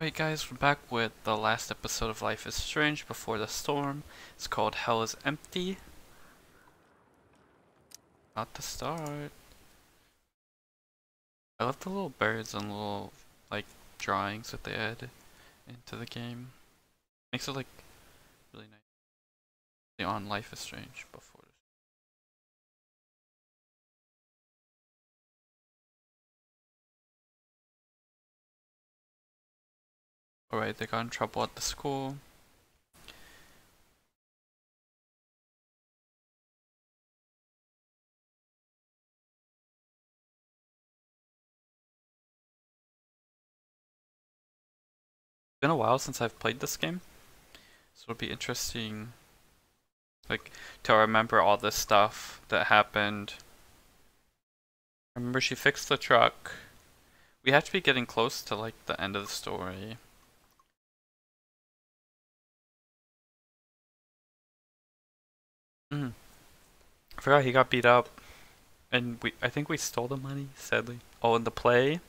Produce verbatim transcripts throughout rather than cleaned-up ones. Hey guys, we're back with the last episode of Life is Strange: Before the Storm. It's called Hell is Empty. Not to start. I love the little birds and little, like, drawings that they add into the game. Makes it, like, really nice. On Life is Strange before. Alright, they got in trouble at the school. It's been a while since I've played this game, so it'll be interesting, like, to remember all this stuff that happened. I remember she fixed the truck. We have to be getting close to, like, the end of the story. Mm. I forgot he got beat up, and we I think we stole the money, sadly. Oh, and the play,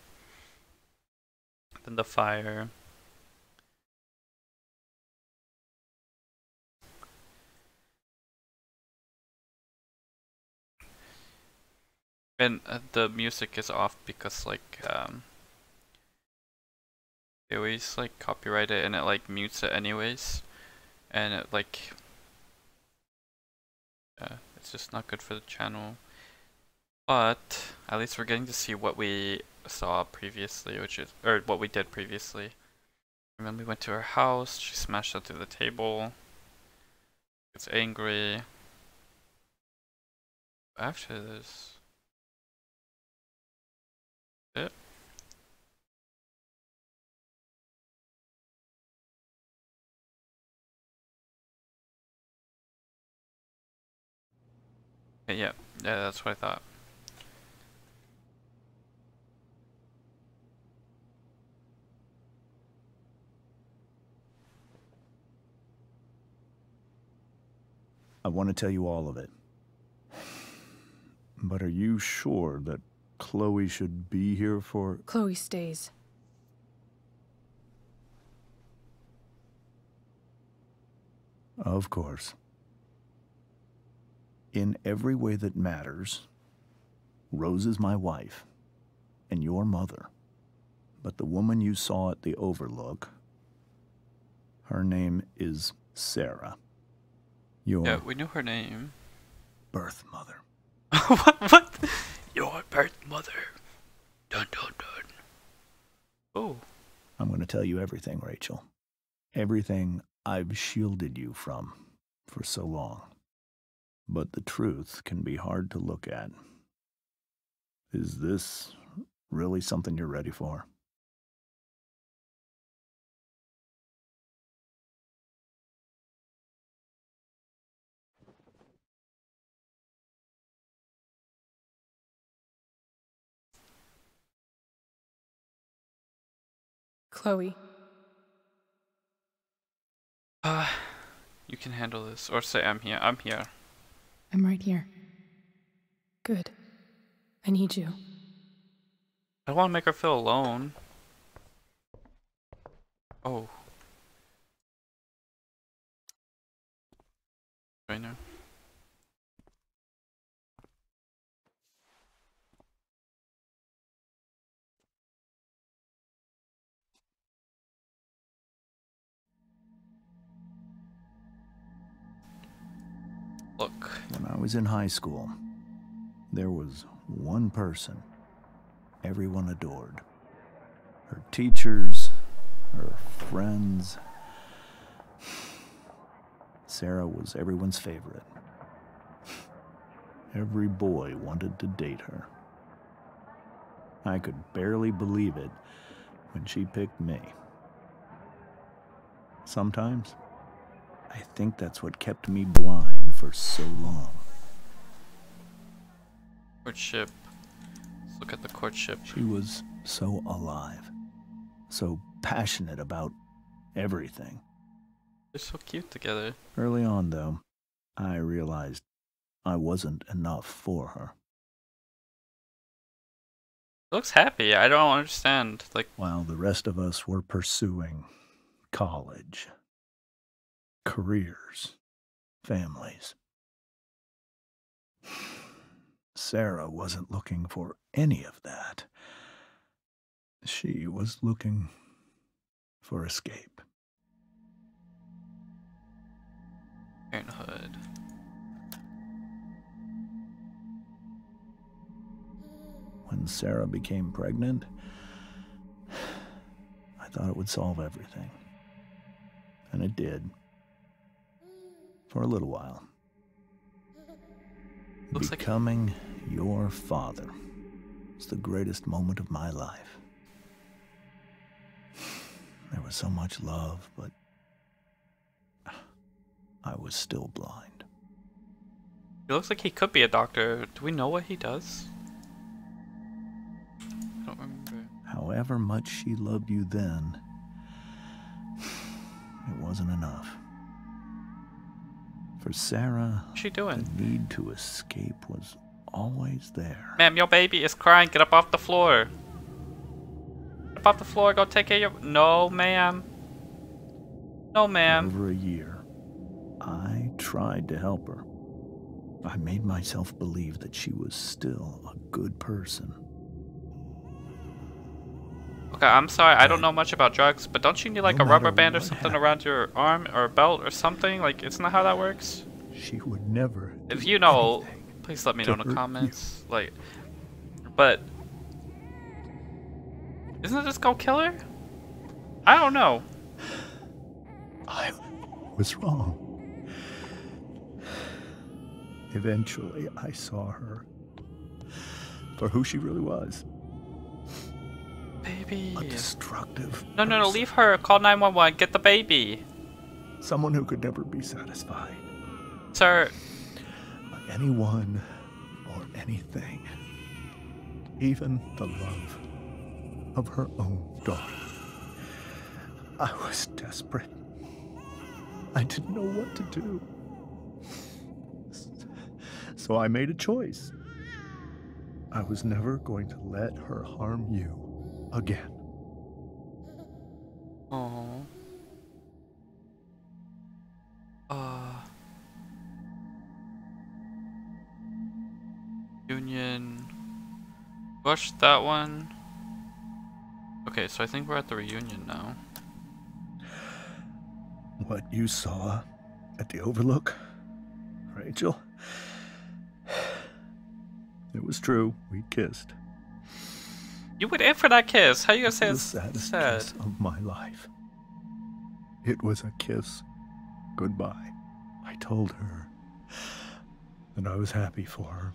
then the fire. And uh, the music is off because, like, um they always, like, copyright it, and it, like, mutes it anyways, and it, like, Uh, it's just not good for the channel, but at least we're getting to see what we saw previously, which is, or what we did previously. And then we went to her house, she smashed up through the table, gets angry. After this, it. Yeah, yeah, that's what I thought. I want to tell you all of it. But are you sure that Chloe should be here for... Chloe stays. Of course. In every way that matters, Rose is my wife and your mother. But the woman you saw at the Overlook, her name is Sarah. Your yeah, we knew her name. Birth mother. what? What? Your birth mother. Dun dun dun. Oh. I'm going to tell you everything, Rachel. Everything I've shielded you from for so long. But the truth can be hard to look at. Is this really something you're ready for? Chloe. Uh, you can handle this, or say I'm here, I'm here. I'm right here. Good. I need you. I don't want to make her feel alone. Oh. Right now. Look. When I was in high school, there was one person everyone adored. Her teachers, her friends. Sarah was everyone's favorite. Every boy wanted to date her. I could barely believe it when she picked me. Sometimes, I think that's what kept me blind for so long. Courtship. Let's look at the courtship. She was so alive. So passionate about everything. They're so cute together. Early on, though, I realized I wasn't enough for her. It looks happy. I don't understand. Like, while the rest of us were pursuing college, careers, families, Sarah wasn't looking for any of that. She was looking for escape. Parenthood. When Sarah became pregnant, I thought it would solve everything. And it did. For a little while. Looks Becoming like... your father was the greatest moment of my life. There was so much love, but I was still blind. It looks like he could be a doctor. Do we know what he does? I don't remember. However much she loved you then, it wasn't enough. For Sarah, what's she doing? The need to escape was always there. Ma'am, your baby is crying. Get up off the floor. Get up off the floor. Go take care of your... No, ma'am. No, ma'am. Over a year, I tried to help her. I made myself believe that she was still a good person. Okay, I'm sorry. I don't know much about drugs, but don't you need like no a rubber band or something happened. around your arm or a belt or something? Like, it's not how that works. She would never. If you know, please let me know in the comments. You. Like, but isn't it just go kill her? I don't know. I was wrong. Eventually, I saw her for who she really was. Baby. A destructive No, no, no, person. Leave her. Call nine one one. Get the baby. Someone who could never be satisfied. Sir. By anyone or anything. Even the love of her own daughter. I was desperate. I didn't know what to do. So I made a choice. I was never going to let her harm you. Again. Oh. Uh. Union. Rush that one. Okay, so I think we're at the reunion now. What you saw at the Overlook, Rachel. It was true. We kissed. You would in for that kiss. How you gonna say it's sad? The saddest kiss of my life. It was a kiss goodbye. I told her that I was happy for her.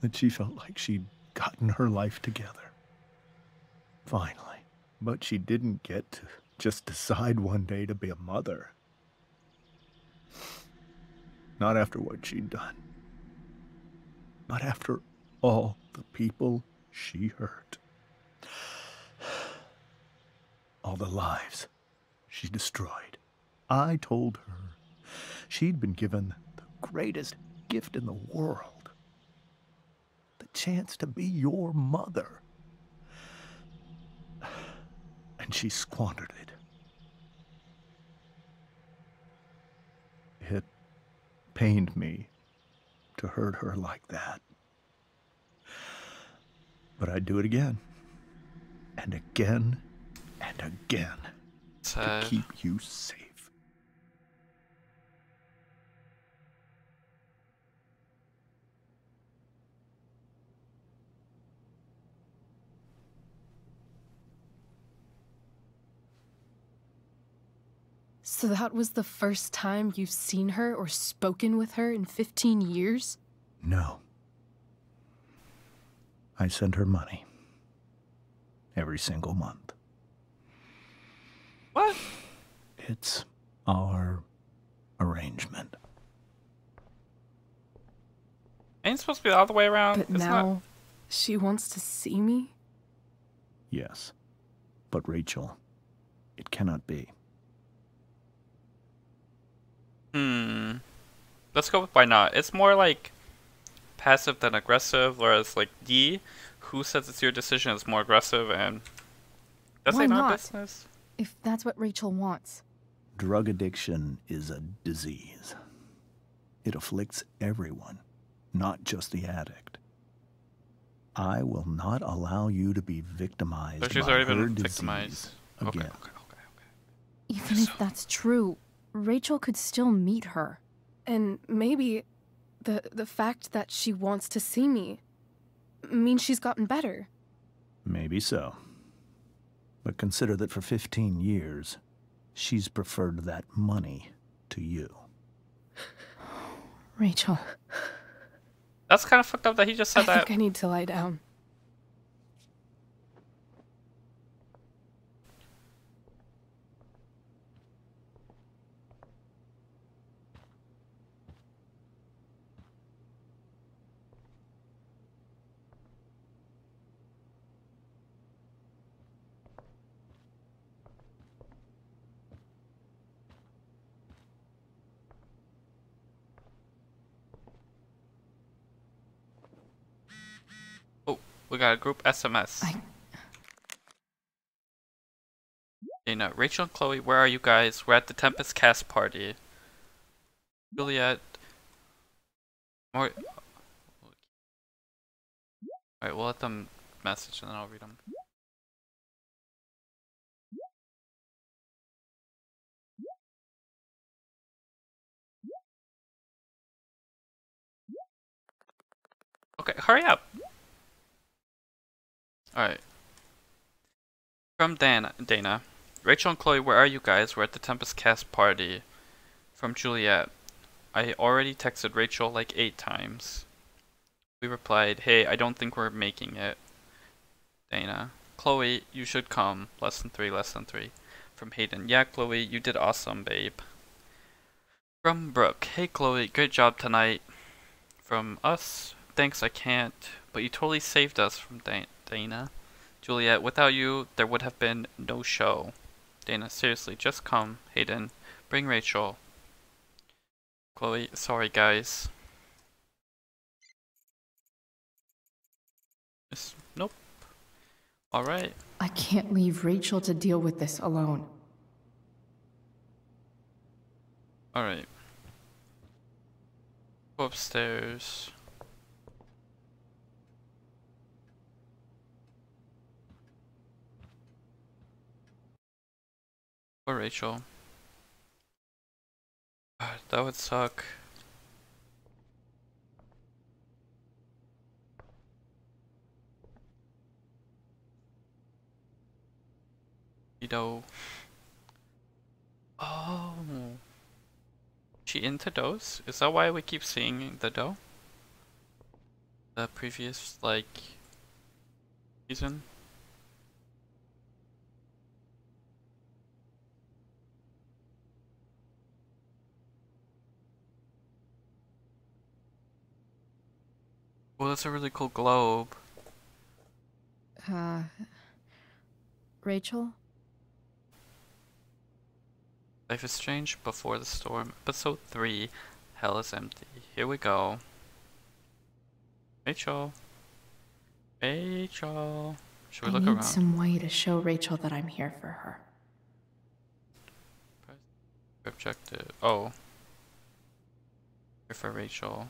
That she felt like she'd gotten her life together. Finally. But she didn't get to just decide one day to be a mother. Not after what she'd done. Not after all the people she hurt. All the lives she destroyed. I told her she'd been given the greatest gift in the world. The chance to be your mother. And she squandered it. It pained me to hurt her like that. But I'd do it again, and again, and again, Sad. to keep you safe. So that was the first time you've seen her or spoken with her in fifteen years? No. I send her money every single month. What? It's our arrangement. Ain't supposed to be the other way around. But it's now not... she wants to see me? Yes. But Rachel, it cannot be. Hmm. Let's go with why not. It's more like passive than aggressive, whereas like D, who says it's your decision, is more aggressive, and that's not my business. If that's what Rachel wants. Drug addiction is a disease. It afflicts everyone, not just the addict. I will not allow you to be victimized by her disease. So she's already been victimized. Okay, okay, okay, okay. Even if that's true, Rachel could still meet her. And maybe the the fact that she wants to see me means she's gotten better. Maybe so. But consider that for fifteen years, she's preferred that money to you. Rachel. That's kind of fucked up that he just said I that. I think I need to lie down. We got a group S M S. I... You know, Rachel and Chloe, where are you guys? We're at the Tempest cast party. Juliet. More... Alright, we'll let them message and then I'll read them. Okay, hurry up! Alright. From Dana, Dana. Rachel and Chloe, where are you guys? We're at the Tempest cast party. From Juliet. I already texted Rachel like eight times. We replied, hey, I don't think we're making it. Dana. Chloe, you should come. Less than three, less than three. From Hayden. Yeah, Chloe, you did awesome, babe. From Brooke. Hey, Chloe, great job tonight. From us. Thanks, I can't. But you totally saved us. From Dana. Dana. Juliet, without you, there would have been no show. Dana, seriously, just come. Hayden, bring Rachel. Chloe, sorry guys. It's, nope. Alright. I can't leave Rachel to deal with this alone. Alright. Go upstairs. Or Rachel. God, that would suck. You know. Oh. She into those? Is that why we keep seeing the dough? The previous, like, season? Oh, that's a really cool globe. Uh, Rachel? Life is Strange: Before the Storm, Episode three, Hell is Empty. Here we go. Rachel. Rachel. Should we I look need around? Some way to show Rachel that I'm here for her. Objective. Oh. Here for Rachel.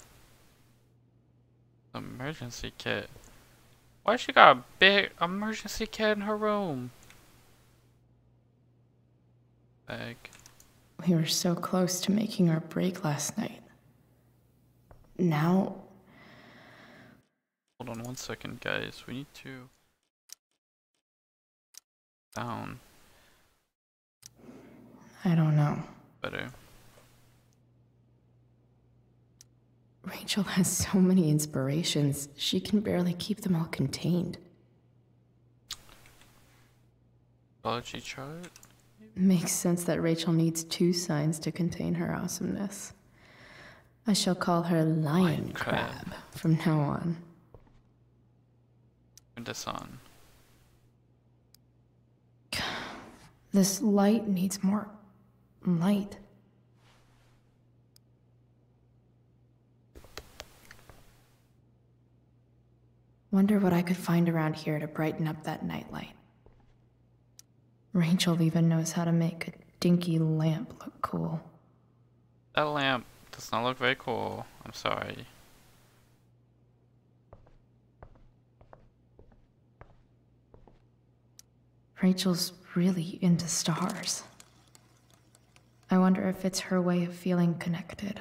Emergency kit. Why she got a big emergency kit in her room? Bag. We were so close to making our break last night. Now. Hold on one second, guys. We need to. Down. I don't know. Better. Rachel has so many inspirations, she can barely keep them all contained. Biology chart? Makes sense that Rachel needs two signs to contain her awesomeness. I shall call her Lion Crab from now on. Turn this on. This light needs more light. Wonder what I could find around here to brighten up that nightlight. Rachel even knows how to make a dinky lamp look cool. That lamp does not look very cool. I'm sorry. Rachel's really into stars. I wonder if it's her way of feeling connected.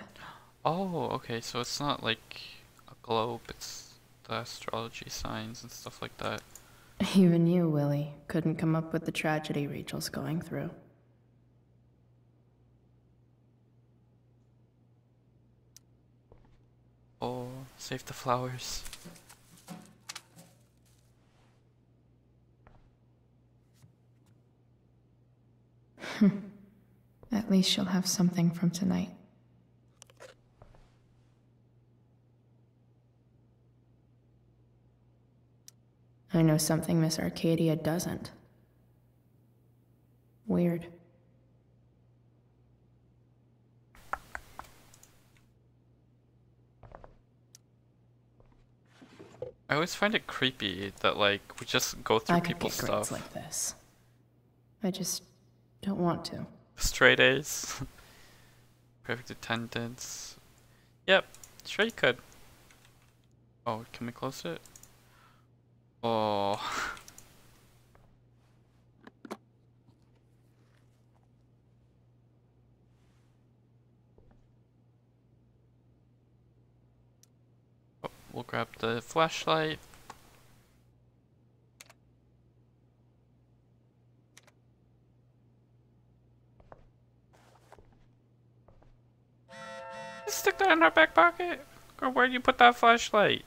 Oh, okay, so it's not like a globe, it's the astrology signs and stuff like that. Even you, Willie, couldn't come up with the tragedy Rachel's going through. Oh, save the flowers. At least she'll have something from tonight. I know something Miss Arcadia doesn't. Weird. I always find it creepy that, like, we just go through people's stuff. I could get grades like this. I just don't want to. Straight A's. Perfect attendance. Yep, sure you could. Oh, can we close it? Oh. Oh, we'll grab the flashlight. Just stick that in our back pocket. Girl, where'd you put that flashlight?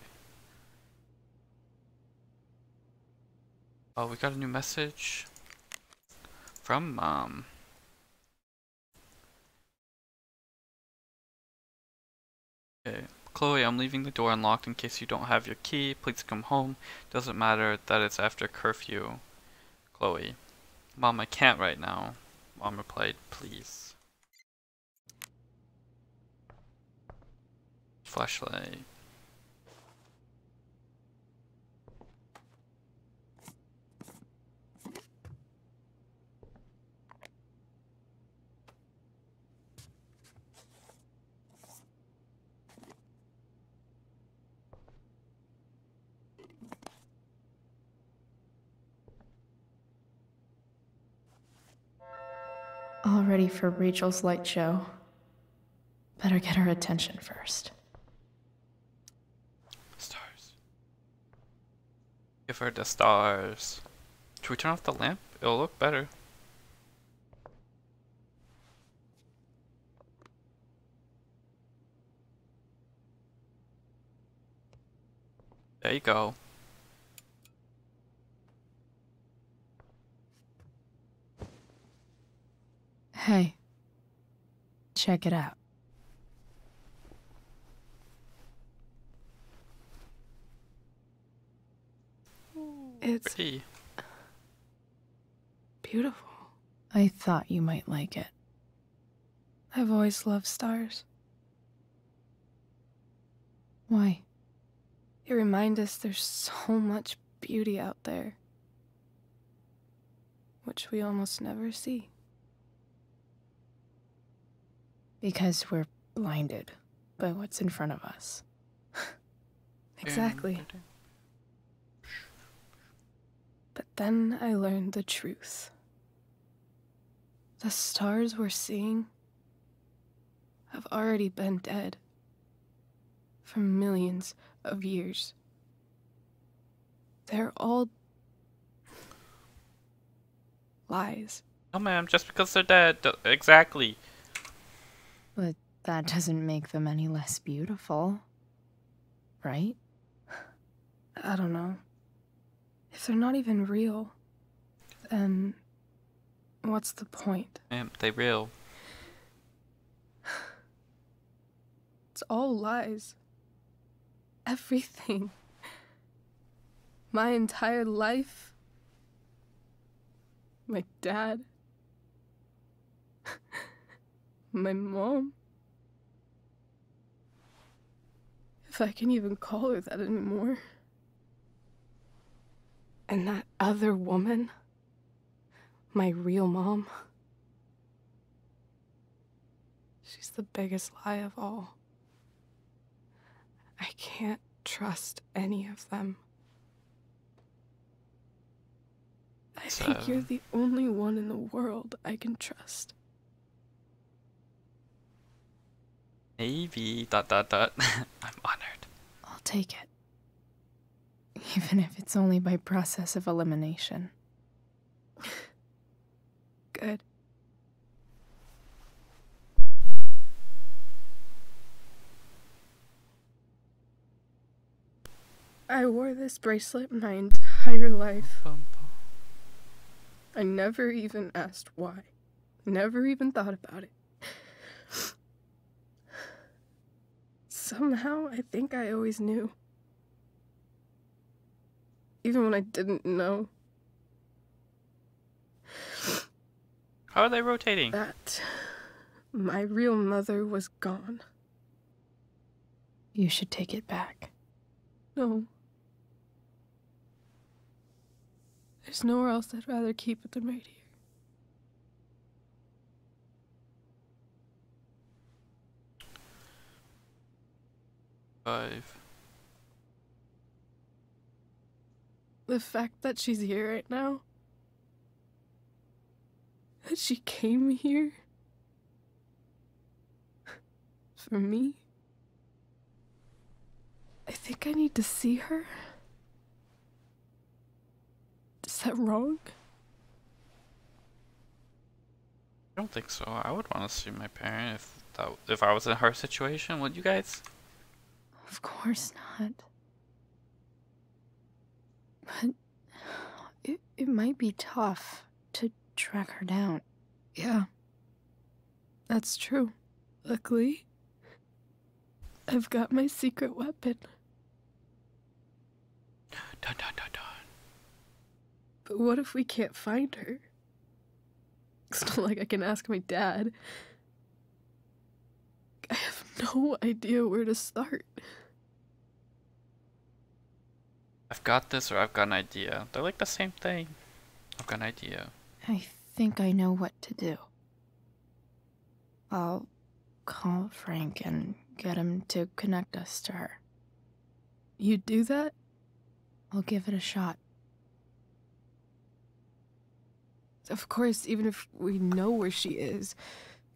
Oh, we got a new message from Mom. Okay, Chloe, I'm leaving the door unlocked in case you don't have your key. Please come home. Doesn't matter that it's after curfew. Chloe, Mom, I can't right now. Mom replied, please. Flashlight. All ready for Rachel's light show. Better get her attention first. Stars. Give her the stars. Should we turn off the lamp? It'll look better. There you go. Hey, check it out. It's pretty. Beautiful. I thought you might like it. I've always loved stars. Why? They remind us there's so much beauty out there, which we almost never see. Because we're blinded by what's in front of us. Exactly. But then I learned the truth. The stars we're seeing have already been dead for millions of years. They're all lies. No, ma'am, just because they're dead, exactly. But that doesn't make them any less beautiful, right? I don't know. If they're not even real, then what's the point? Ma'am, they're real. It's all lies. Everything. My entire life. My dad. My mom. If I can even call her that anymore. And that other woman, my real mom, she's the biggest lie of all. I can't trust any of them. I so. think you're the only one in the world I can trust. Maybe, dot dot dot, I'm honored. I'll take it. Even if it's only by process of elimination. Good. I wore this bracelet my entire life. I never even asked why. Never even thought about it. Somehow, I think I always knew. Even when I didn't know. How are they rotating? That my real mother was gone. You should take it back. No. There's nowhere else I'd rather keep it than right here. Five. The fact that she's here right now, that she came here for me, I think I need to see her. Is that wrong? I don't think so. I would want to see my parent if that, if I was in her situation. Would you guys? Of course not. But it, it might be tough to track her down. Yeah, that's true. Luckily, I've got my secret weapon. Dun, dun, dun, dun. But what if we can't find her? It's not like I can ask my dad. I have no idea where to start. I've got this, or I've got an idea. They're like the same thing. I've got an idea. I think I know what to do. I'll call Frank and get him to connect us to her. You do that? I'll give it a shot. Of course, even if we know where she is,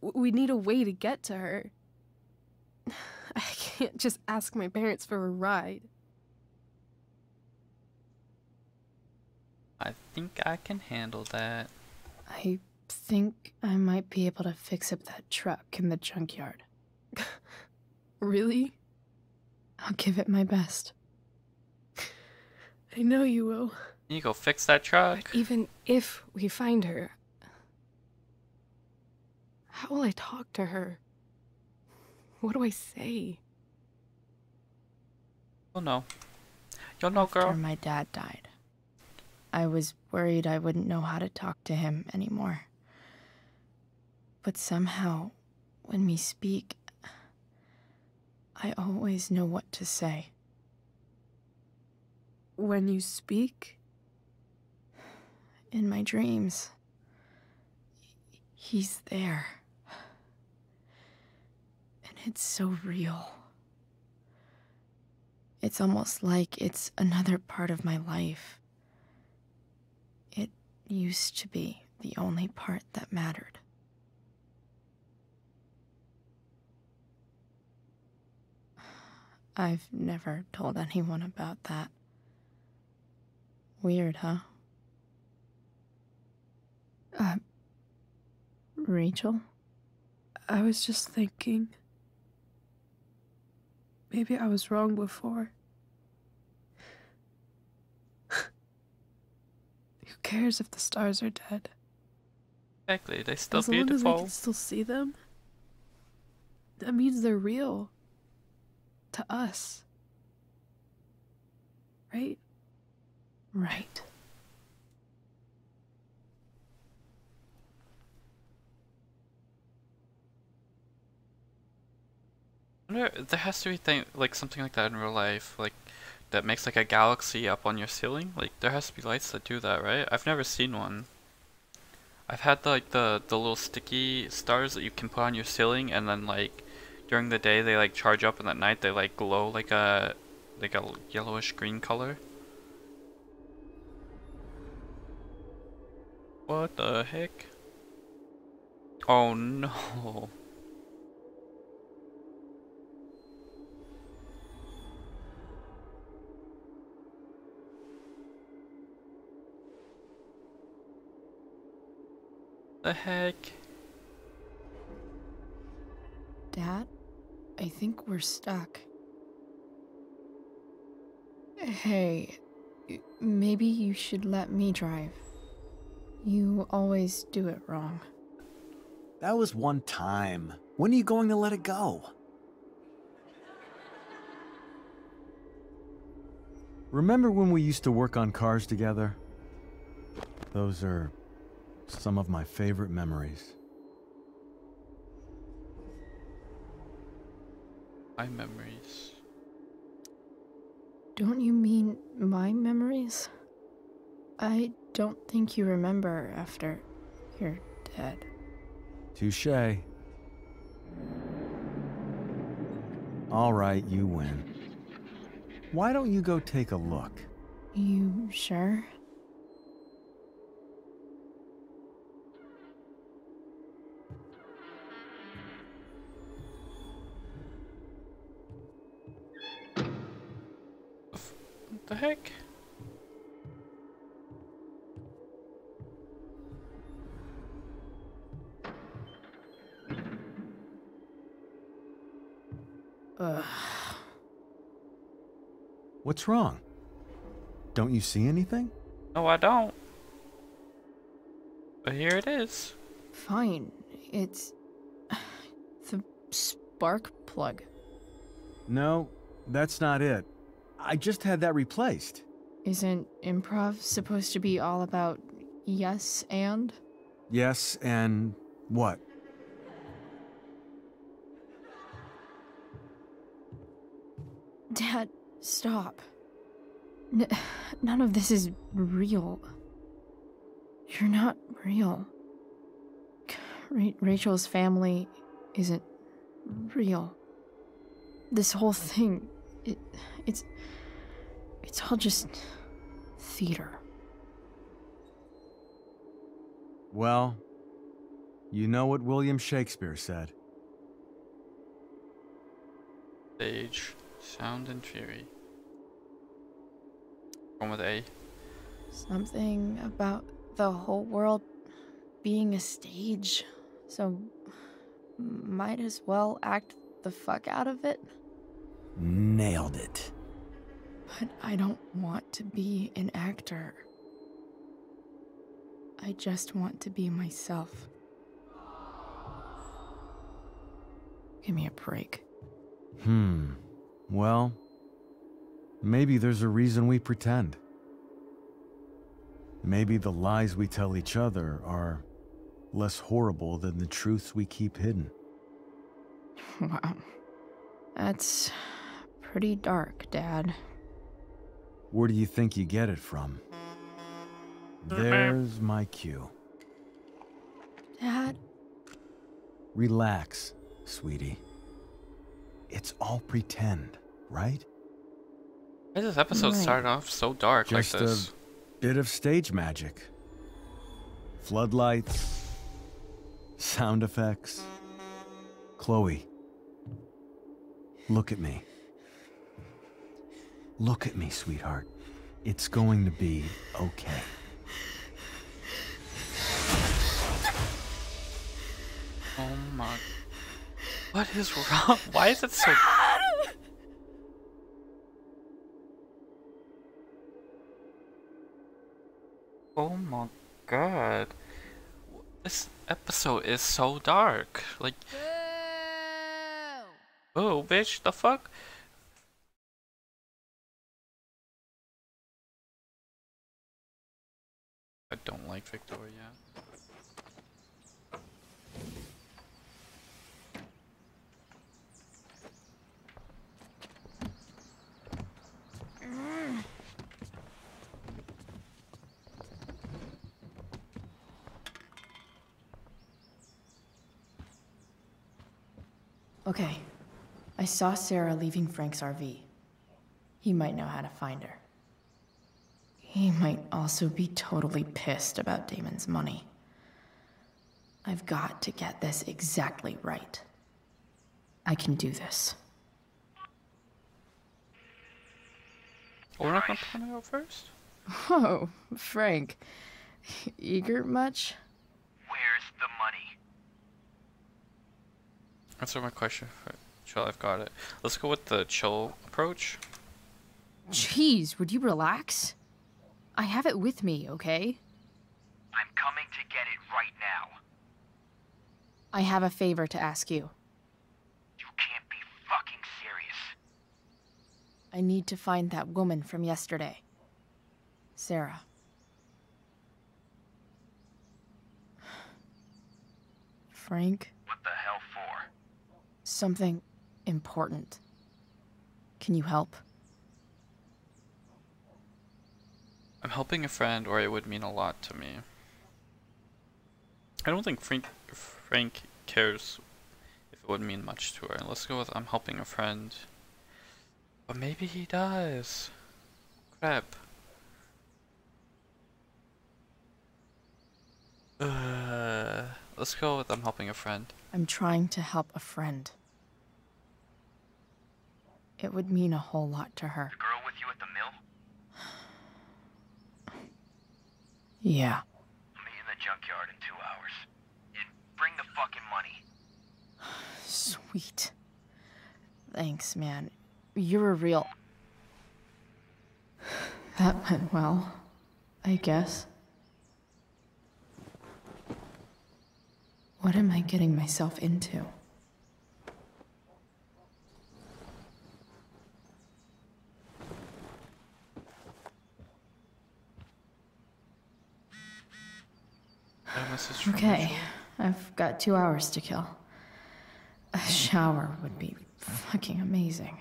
we need a way to get to her. I can't just ask my parents for a ride. I think I can handle that. I think I might be able to fix up that truck in the junkyard. Really? I'll give it my best. I know you will. You go fix that truck. But even if we find her, how will I talk to her? What do I say? You'll know. You'll know, girl. After my dad died, I was worried I wouldn't know how to talk to him anymore. But somehow, when we speak, I always know what to say. When you speak? In my dreams. He's there. And it's so real. It's almost like it's another part of my life. It used to be the only part that mattered. I've never told anyone about that. Weird, huh? Uh, Rachel? I was just thinking. Maybe I was wrong before. Who cares if the stars are dead? Exactly, they're still beautiful. As long as we can still see them, that means they're real. To us. Right? Right. There has to be thing, like something like that in real life, like that makes like a galaxy up on your ceiling? Like, there has to be lights that do that, right? I've never seen one. I've had the, like the the little sticky stars that you can put on your ceiling, and then like during the day they like charge up, and at night they like glow like a like a yellowish green color. What the heck? Oh no. The heck? Dad, I think we're stuck. Hey, maybe you should let me drive. You always do it wrong. That was one time. When are you going to let it go? Remember when we used to work on cars together? Those are some of my favorite memories. My memories. Don't you mean my memories? I don't think you remember after you're dead. Touché. All right, you win. Why don't you go take a look? You sure? What the heck? Ugh. What's wrong? Don't you see anything? No, I don't. But here it is. Fine. It's the spark plug. No, that's not it. I just had that replaced. Isn't improv supposed to be all about yes and? Yes and what? Dad, stop. N- none of this is real. You're not real. Ra- Rachel's family isn't real. This whole thing, it, it's... It's all just theater. Well, you know what William Shakespeare said. Stage, sound and fury. One with A. Something about the whole world being a stage. So, might as well act the fuck out of it. Nailed it. But I don't want to be an actor. I just want to be myself. Give me a break. Hmm. Well, maybe there's a reason we pretend. Maybe the lies we tell each other are less horrible than the truths we keep hidden. Wow. That's pretty dark, Dad. Where do you think you get it from? There's my cue. Dad? Relax, sweetie. It's all pretend, right? Why does this episode right. start off so dark Just like this? Just a bit of stage magic. Floodlights. Sound effects. Chloe. Look at me. Look at me, sweetheart. It's going to be okay. Oh my... What is wrong? Why is it so... Oh my god. This episode is so dark. Like... Oh, bitch, the fuck? I don't like Victoria. Mm. Okay. I saw Sarah leaving Frank's R V. He might know how to find her. He might also be totally pissed about Damon's money. I've got to get this exactly right. I can do this. We're not gonna go first? Whoa, Frank. Eager much? Where's the money? Answer my question. Chill, I've got it. Let's go with the chill approach. Jeez, would you relax? I have it with me, okay? I'm coming to get it right now. I have a favor to ask you. You can't be fucking serious. I need to find that woman from yesterday. Sarah. Frank? What the hell for? Something important. Can you help? I'm helping a friend, or it would mean a lot to me. I don't think Frank Frank cares if it would mean much to her. Let's go with I'm helping a friend. But maybe he does. Crap. Uh, let's go with I'm helping a friend. I'm trying to help a friend. It would mean a whole lot to her. The girl with you at the mill? Yeah. Meet in the junkyard in two hours. And bring the fucking money. Sweet. Thanks, man. You're a real... That went well, I guess. What am I getting myself into? Okay, I've got two hours to kill. A shower would be fucking amazing.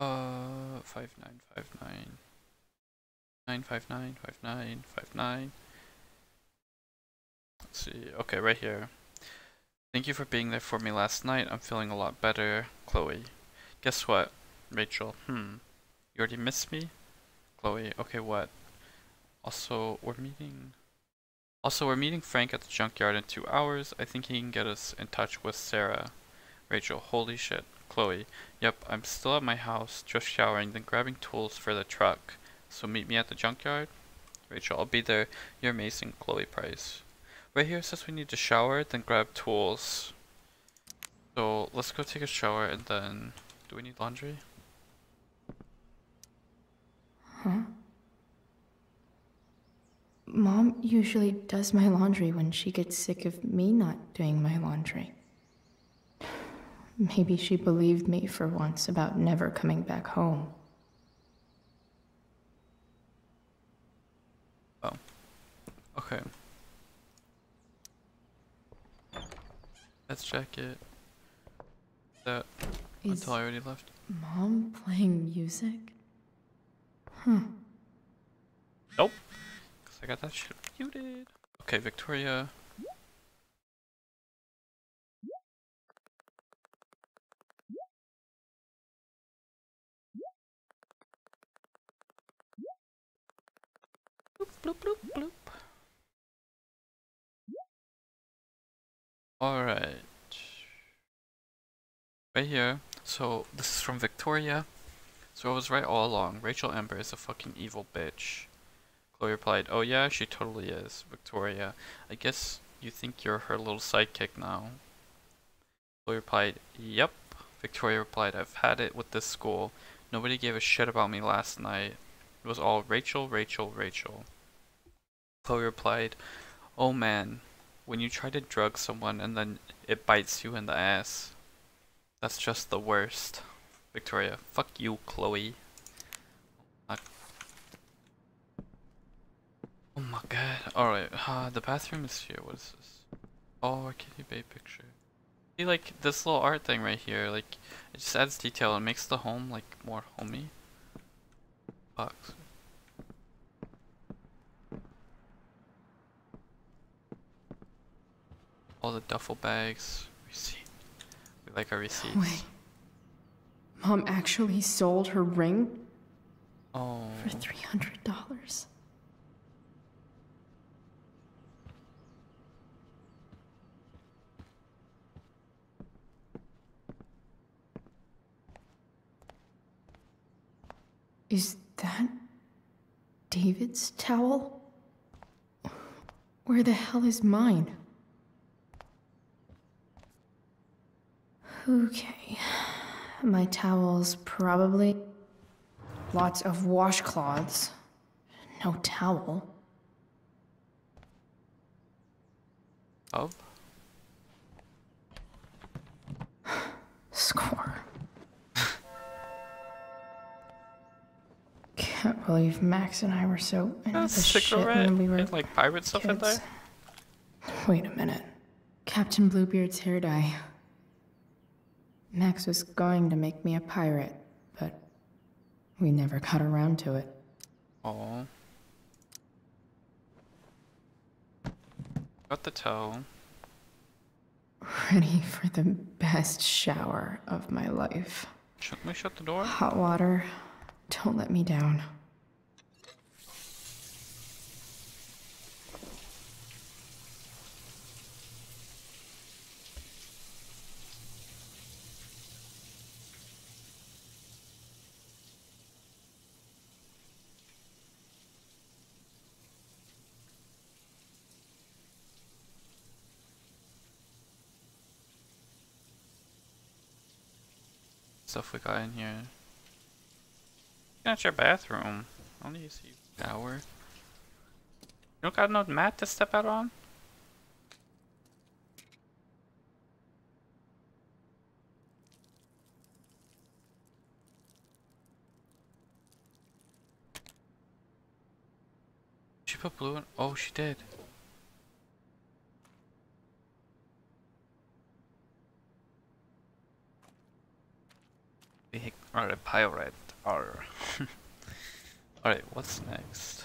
Uh, five nine five nine nine five nine five nine five nine. Let's see. Okay, right here. Thank you for being there for me last night. I'm feeling a lot better, Chloe. Guess what, Rachel? Hmm. You already missed me? Chloe, okay, what? Also, we're meeting... Also, we're meeting Frank at the junkyard in two hours. I think he can get us in touch with Sarah. Rachel, holy shit. Chloe, yep, I'm still at my house, just showering, then grabbing tools for the truck. So meet me at the junkyard? Rachel, I'll be there. You're amazing, Chloe Price. Right here it says we need to shower, then grab tools. So, let's go take a shower and then... Do we need laundry? Huh? Mom usually does my laundry when she gets sick of me not doing my laundry. Maybe she believed me for once about never coming back home. Oh. Okay. Let's check it. That... Is Until I already left. Mom playing music? Huh. Nope. Because I got that shit muted. Okay, Victoria. Bloop, bloop, bloop, bloop. Alright. Right here. So, this is from Victoria. So I was right all along. Rachel Amber is a fucking evil bitch. Chloe replied, oh yeah, she totally is. Victoria, I guess you think you're her little sidekick now. Chloe replied, yep. Victoria replied, I've had it with this school. Nobody gave a shit about me last night. It was all Rachel, Rachel, Rachel. Chloe replied, oh man, when you try to drug someone and then it bites you in the ass. That's just the worst. Victoria, fuck you, Chloe. Uh, oh my god. Alright, uh, the bathroom is here. What is this? Oh, Arcadia Bay picture. See, like, this little art thing right here, like, it just adds detail and makes the home, like, more homey. Box. All the duffel bags. Receipt. We like our receipts. Wait. Mom actually sold her ring? Oh. For three hundred dollars. Is that David's towel? Where the hell is mine? Okay. My towel's probably... Lots of washcloths. No towel. Oh? Score. Can't believe Max and I were so into this shit when we were and, like pirate stuff kids. In there? Wait a minute. Captain Bluebeard's hair dye. Max was going to make me a pirate, but we never got around to it. Oh. Got the towel. Ready for the best shower of my life. Shouldn't we shut the door? Hot water. Don't let me down. Stuff we got in here. That's your bathroom. Only you see shower. You don't got no mat to step out on? She put blue in. Oh, she did. Alright, pirate. R. Alright, what's next?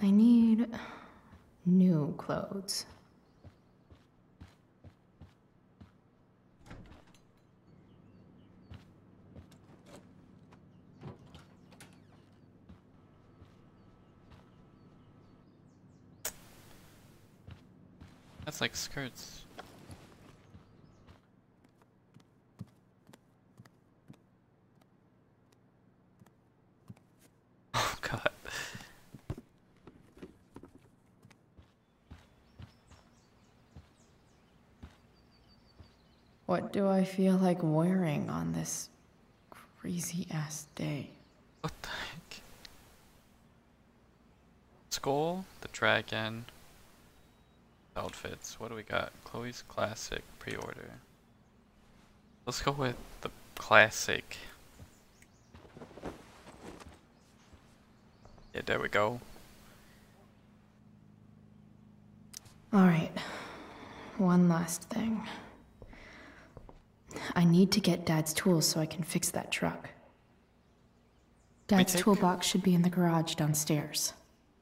I need new clothes. That's like skirts. Oh God. What do I feel like wearing on this crazy ass day? What the heck? Skull, the dragon. Outfits. What do we got? Chloe's classic pre-order. Let's go with the classic. Yeah, there we go. Alright. One last thing. I need to get Dad's tools so I can fix that truck. Dad's toolbox should be in the garage downstairs.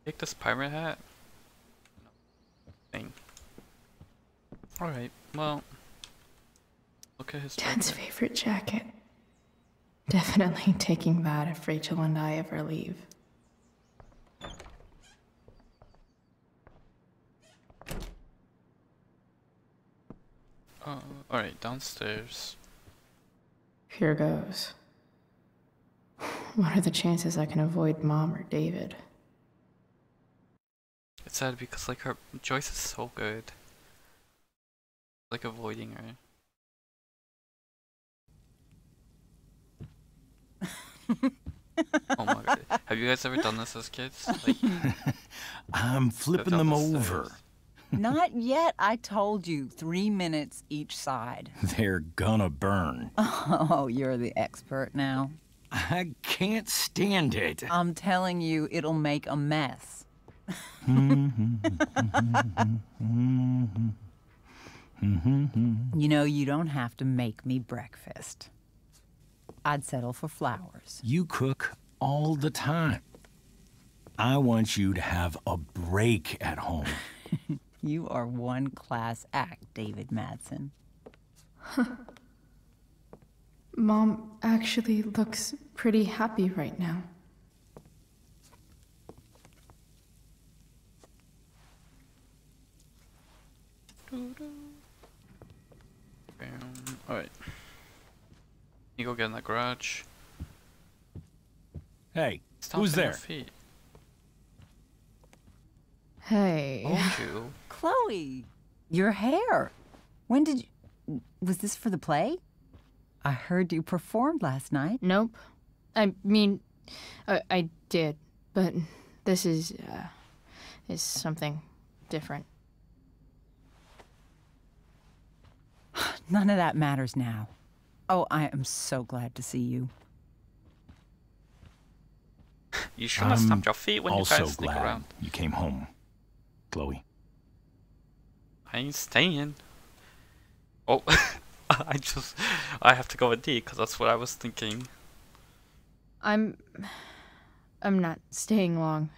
Take this pirate hat. Alright, well, look at his Dad's jacket. Favorite jacket. Definitely taking that if Rachel and I ever leave. Uh, Alright, downstairs. Here goes. What are the chances I can avoid Mom or David? It's sad because, like, her Joyce is so good. Like avoiding her. Oh my God. Have you guys ever done this as kids? Like, I'm flipping them over. Not yet. I told you three minutes each side. They're gonna burn. Oh, you're the expert now. I can't stand it. I'm telling you, it'll make a mess. You know, you don't have to make me breakfast. I'd settle for flowers. You cook all the time. I want you to have a break at home. You are one class act, David Madsen. Mom actually looks pretty happy right now. Alright. You go get in that garage. Hey, stop who's there? Feet. Hey. You. Chloe, your hair. When did you... Was this for the play? I heard you performed last night. Nope. I mean, I, I did, but this is, uh, is something different. None of that matters now. Oh, I am so glad to see you. You should have stamped your feet when you guys sneak around. You came home, Chloe. I ain't staying. Oh, I just, I have to go with D because that's what I was thinking. I'm, I'm not staying long.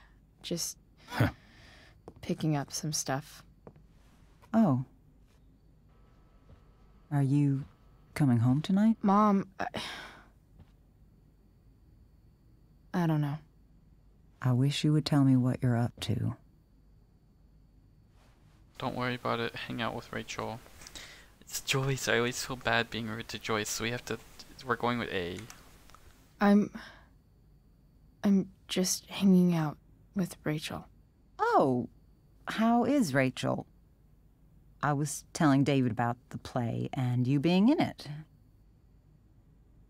Just huh. picking up some stuff. Oh. Are you coming home tonight? Mom, I... I don't know. I wish you would tell me what you're up to. Don't worry about it. Hang out with Rachel. It's Joyce. I always feel bad being rude to Joyce, so we have to... We're going with A. I'm... I'm just hanging out with Rachel. Oh, how is Rachel? I was telling David about the play and you being in it.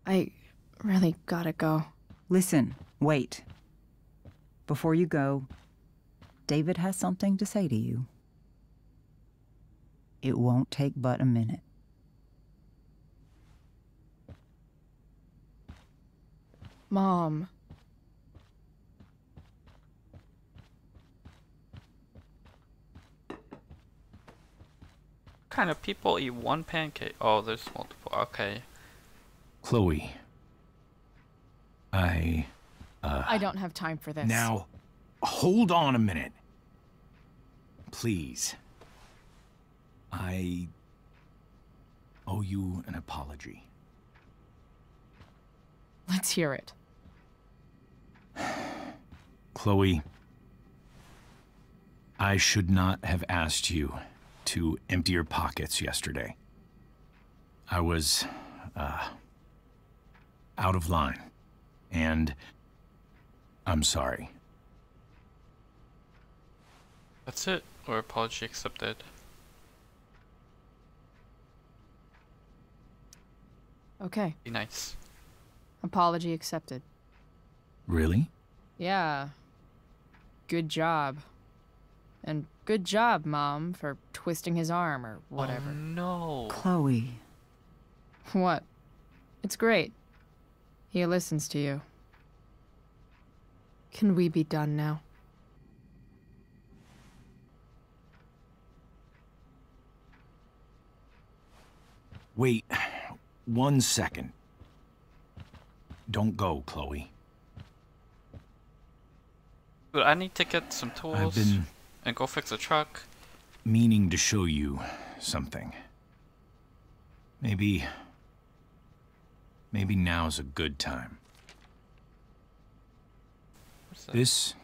I really gotta go. Listen, wait. Before you go, David has something to say to you. It won't take but a minute. Mom. What kind of people eat one pancake? Oh, there's multiple. Okay. Chloe. I... Uh, I don't have time for this. Now, hold on a minute. Please. I... owe you an apology. Let's hear it. Chloe. I should not have asked you to empty your pockets yesterday. I was uh, out of line, and I'm sorry. That's it, or apology accepted. Okay. Be nice. Apology accepted. Really? Yeah. Good job. And good job, Mom, for twisting his arm or whatever. Oh, no. Chloe. What? It's great. He listens to you. Can we be done now? Wait one second. Don't go, Chloe. But I need to get some tools. I've been... And go fix a truck. Meaning to show you something. Maybe... Maybe now's a good time. What's that? This...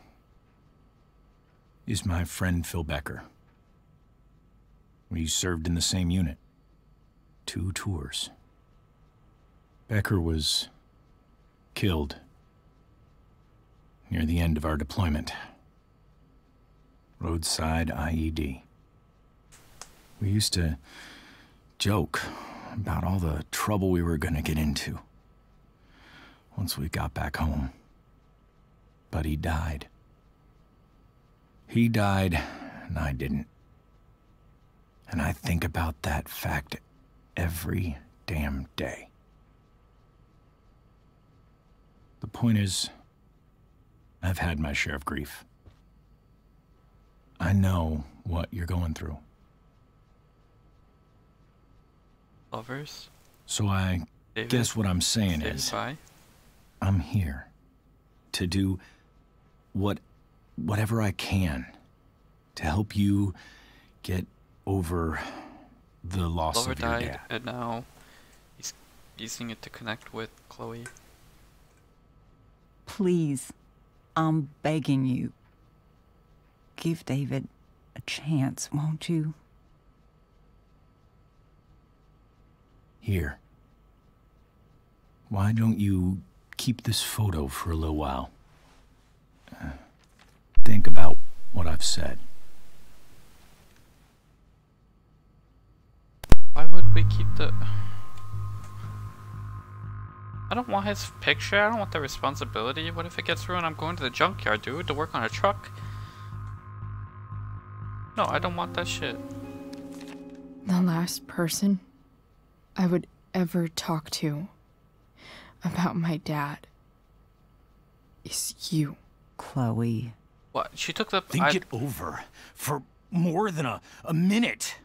is my friend Phil Becker. We served in the same unit. Two tours. Becker was... killed... near the end of our deployment. Roadside I E D. We used to joke about all the trouble we were gonna get into once we got back home. But he died. He died, and I didn't. And I think about that fact every damn day. The point is, I've had my share of grief. I know what you're going through. Lovers? So I David, guess what I'm saying is, by. I'm here to do what whatever I can to help you get over the loss Lover of your died, dad. And now he's using it to connect with Chloe. Please, I'm begging you. Give David a chance, won't you? Here. Why don't you keep this photo for a little while? Uh, think about what I've said. Why would we keep the... I don't want his picture, I don't want the responsibility. What if it gets ruined? I'm going to the junkyard, dude, to work on a truck. No, I don't want that shit. The last person I would ever talk to about my dad is you, Chloe. What? She took the... Think I... it over for more than a, a minute.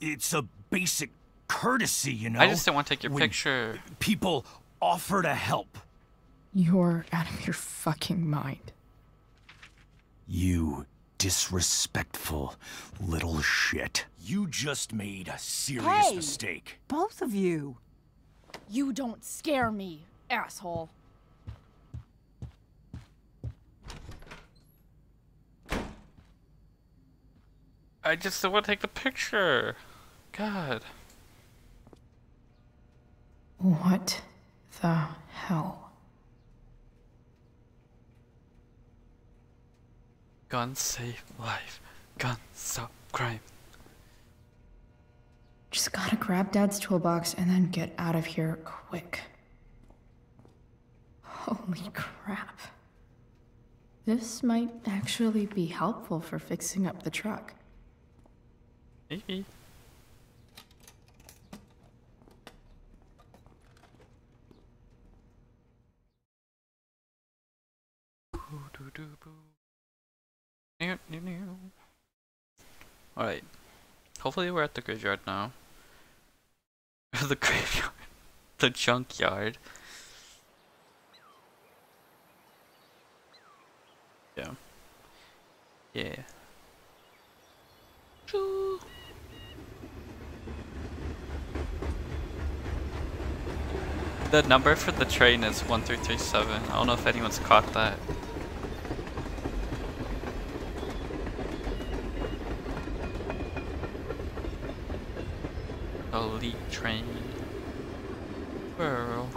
It's a basic courtesy, you know? I just didn't want to take your when picture. People offer to help. You're out of your fucking mind. You disrespectful little shit. You just made a serious hey, mistake. Both of you. You don't scare me, asshole. I just don't want to take the picture. God. What the hell? Guns save life. Guns stop crime. Just gotta grab Dad's toolbox and then get out of here quick. Holy crap. This might actually be helpful for fixing up the truck. Maybe. Alright. Hopefully we're at the graveyard now. The graveyard. The junkyard. Yeah. Yeah. Choo. The number for the train is one three three seven. I don't know if anyone's caught that. Elite train. Girl.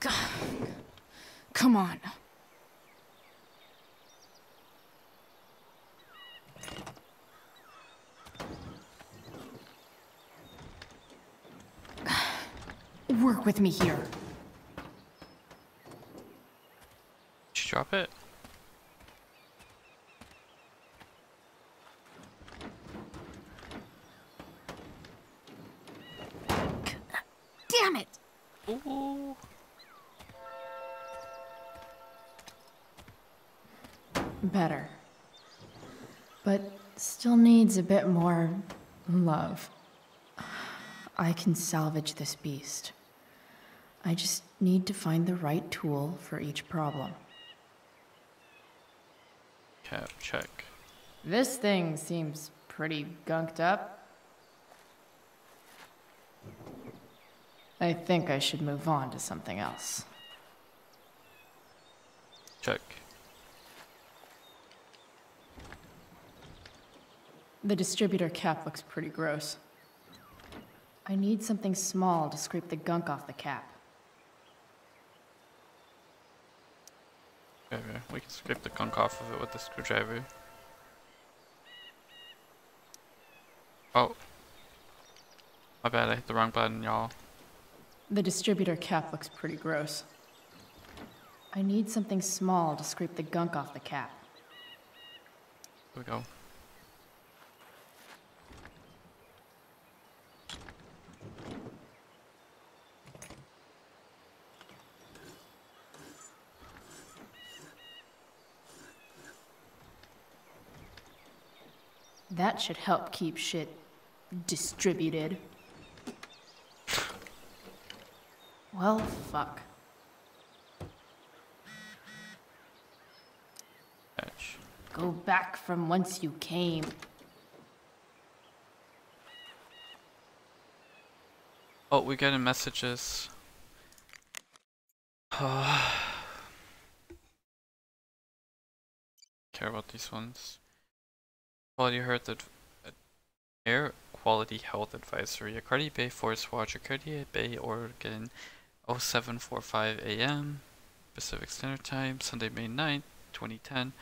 God. Come on. Work with me here. Did you drop it? Better, but still needs a bit more love. I can salvage this beast. I just need to find the right tool for each problem. Cap check. This thing seems pretty gunked up. I think I should move on to something else. Check. The distributor cap looks pretty gross. I need something small to scrape the gunk off the cap. Okay, we can scrape the gunk off of it with the screwdriver. Oh. My bad, I hit the wrong button, y'all. The distributor cap looks pretty gross. I need something small to scrape the gunk off the cap. Here we go. That should help keep shit distributed. Well, fuck. Ouch. Go back from whence you came. Oh, we're getting messages. Care about these ones. Quality health ad air quality health advisory. Arcadia Bay Forest Watch. Arcadia Bay, Oregon, oh seven forty-five A M Pacific Standard Time. Sunday, May ninth, twenty ten.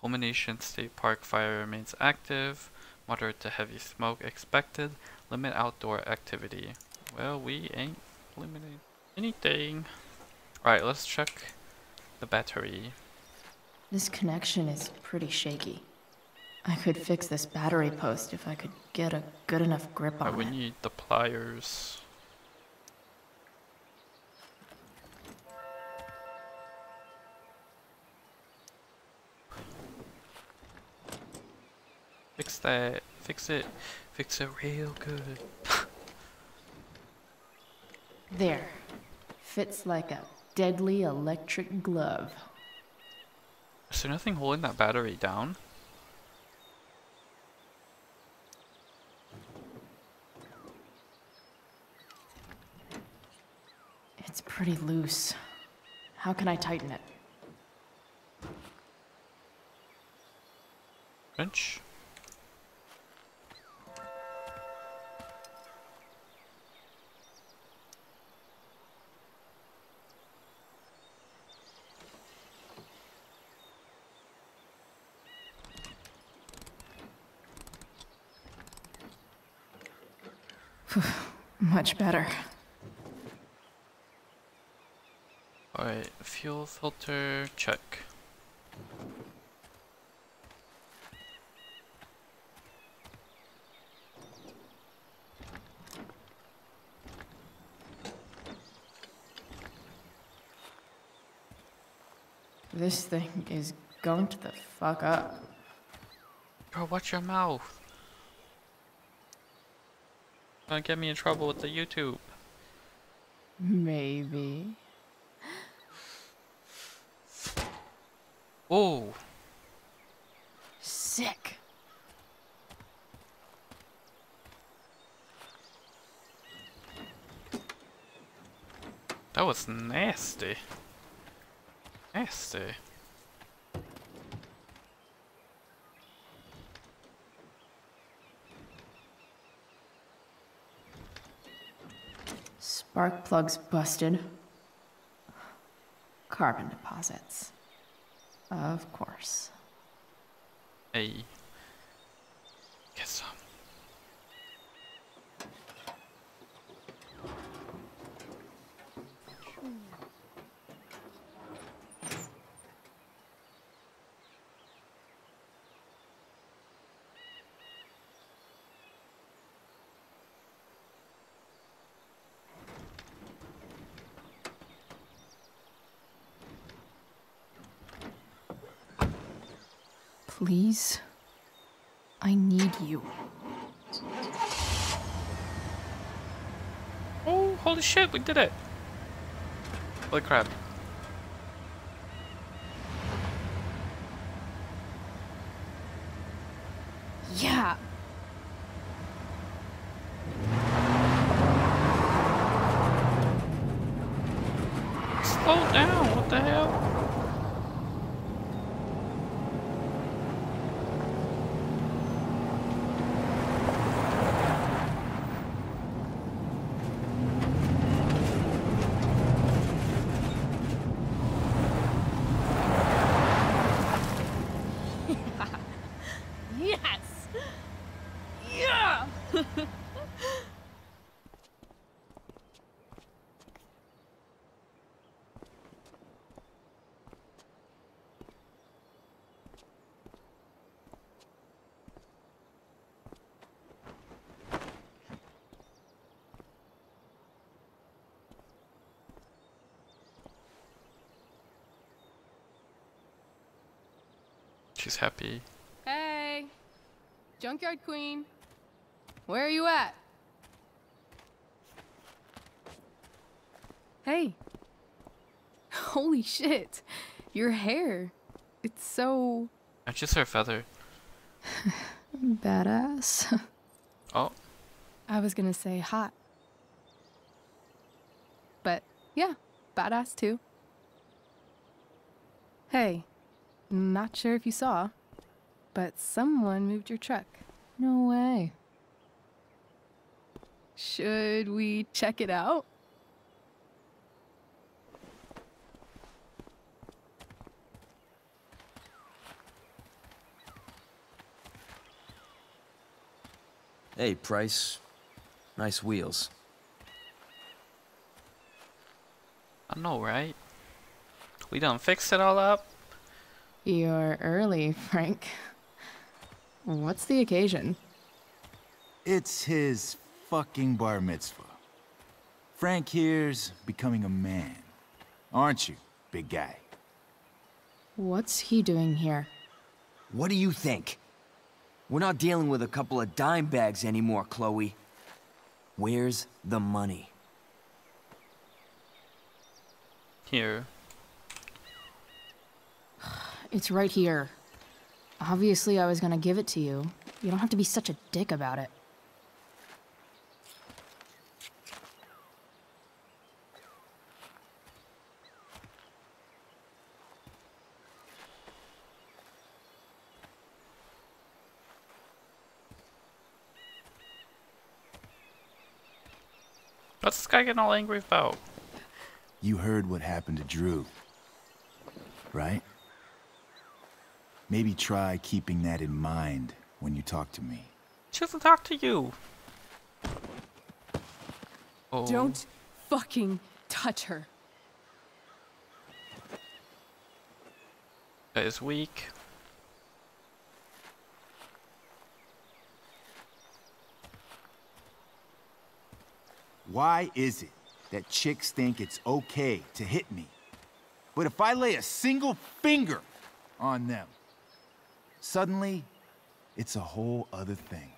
Cullmanation State Park fire remains active. Moderate to heavy smoke expected. Limit outdoor activity. Well, we ain't limiting anything. Alright, let's check the battery. This connection is pretty shaky. I could fix this battery post if I could get a good enough grip on it. We need the pliers. Fix that. Fix it. Fix it real good. There. Fits like a deadly electric glove. Is there nothing holding that battery down? It's pretty loose. How can I tighten it? Wrench. Much better. Alright, fuel filter check. This thing is gunked the fuck up. Bro, watch your mouth. Gonna get me in trouble with the YouTube. Maybe. Oh. Sick. That was nasty. Nasty. Spark plugs busted. Carbon deposits. Of course. Hey. Get some. Please, I need you. Oh, holy shit, we did it! Holy crap. Yeah! Slow down, what the hell? She's happy. Hey, junkyard queen, where are you at? Hey. Holy shit. Your hair. It's so... That's just her feather. Badass. Oh. I was gonna say hot. But, yeah. Badass, too. Hey. Not sure if you saw, but someone moved your truck. No way. Should we check it out? Hey, Price. Nice wheels. I know, right? We done fixed it all up. You're early, Frank. What's the occasion? It's his fucking bar mitzvah. Frank here's becoming a man. Aren't you, big guy? What's he doing here? What do you think? We're not dealing with a couple of dime bags anymore, Chloe. Where's the money? Here. It's right here. Obviously, I was gonna give it to you. You don't have to be such a dick about it. What's this guy getting all angry about? You heard what happened to Drew, right? Maybe try keeping that in mind when you talk to me. She doesn't talk to you. Oh. Don't fucking touch her. That is weak. Why is it that chicks think it's okay to hit me? But if I lay a single finger on them, suddenly, it's a whole other thing.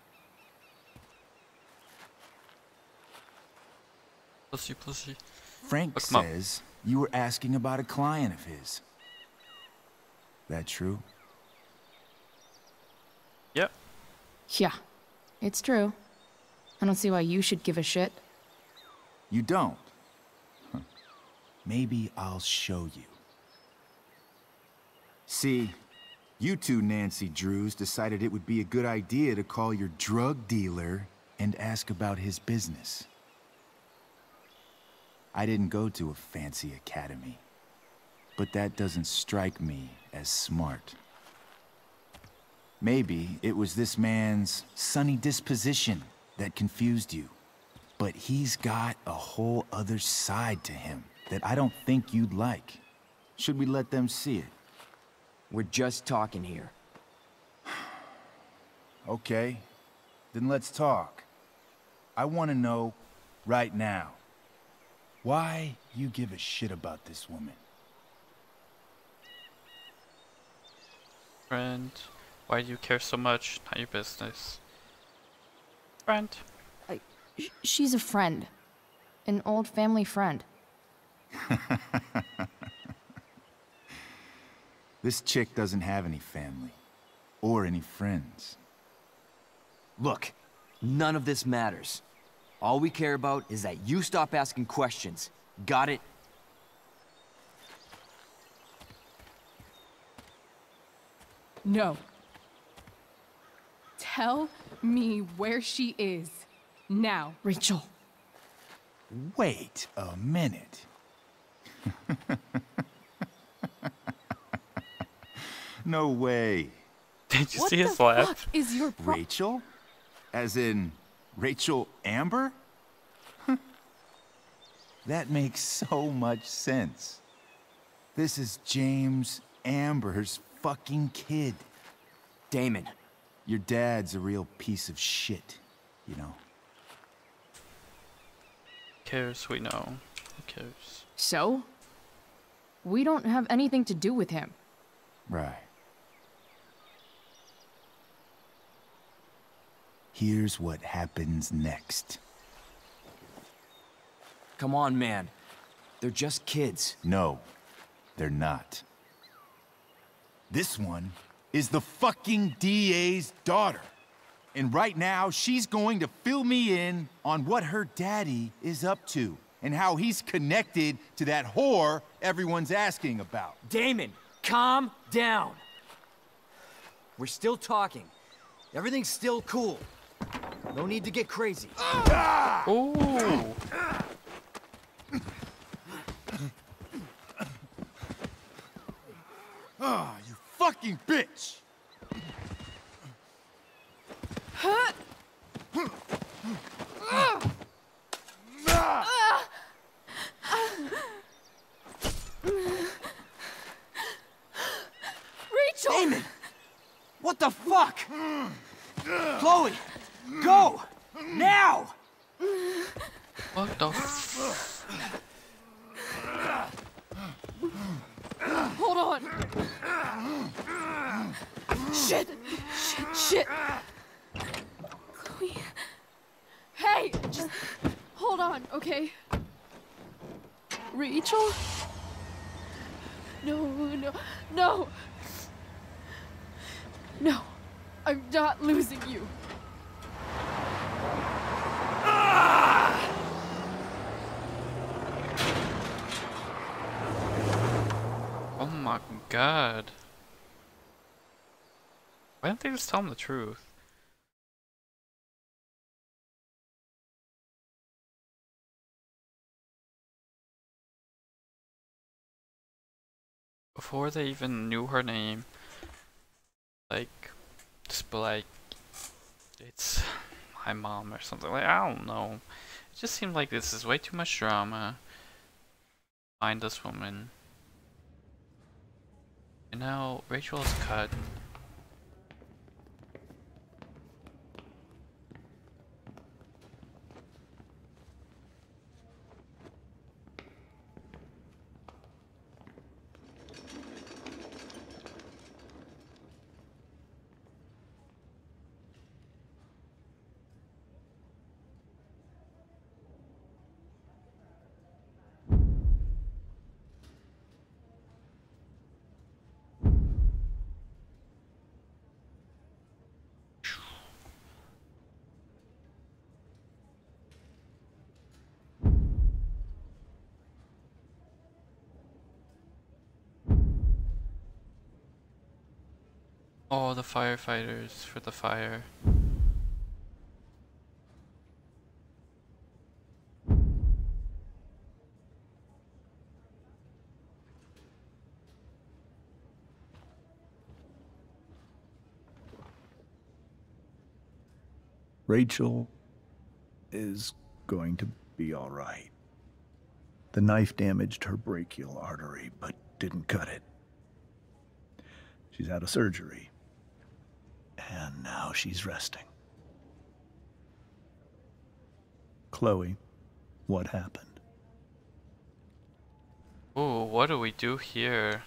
Pussy, pussy. Frank says you were asking about a client of his. That true? Yep. Yeah, it's true. I don't see why you should give a shit. You don't? Huh. Maybe I'll show you. See, you two Nancy Drews decided it would be a good idea to call your drug dealer and ask about his business. I didn't go to a fancy academy, but that doesn't strike me as smart. Maybe it was this man's sunny disposition that confused you. But he's got a whole other side to him that I don't think you'd like. Should we let them see it? We're just talking here. Okay, then let's talk. I want to know, right now, why you give a shit about this woman. Friend, why do you care so much? Not your business. Friend. She's a friend. An old family friend. This chick doesn't have any family. Or any friends. Look, none of this matters. All we care about is that you stop asking questions. Got it? No. Tell me where she is. Now, Rachel. Wait a minute. No way. Did you what see his laugh? What the fuck is your pro- Rachel? As in, Rachel Amber? That makes so much sense. This is James Amber's fucking kid. Damon. Your dad's a real piece of shit, you know. Who cares? We know. Who cares? So? We don't have anything to do with him. Right. Here's what happens next. Come on, man. They're just kids. No, they're not. This one is the fucking D A's daughter. And right now, she's going to fill me in on what her daddy is up to and how he's connected to that whore everyone's asking about. Damon, calm down. We're still talking. Everything's still cool. No need to get crazy. Ah! Ooh. Ah, you fucking bitch! Huh? Ah! Ah! Rachel! Damon! What the fuck? Chloe! Go! Now! What the f- Hold on! Shit! Shit, shit! Chloe... Hey! Just... Hold on, okay? Rachel? No, no, no! No, I'm not losing you. Oh my god. Why don't they just tell him the truth? Before they even knew her name. Like, just be like, it's my mom or something. Like, I don't know. It just seemed like this is way too much drama. Find this woman. And now Rachel is cut. Oh, the firefighters for the fire. Rachel is going to be all right. The knife damaged her brachial artery, but didn't cut it. She's out of surgery. And now she's resting. Chloe, what happened? Ooh, what do we do here?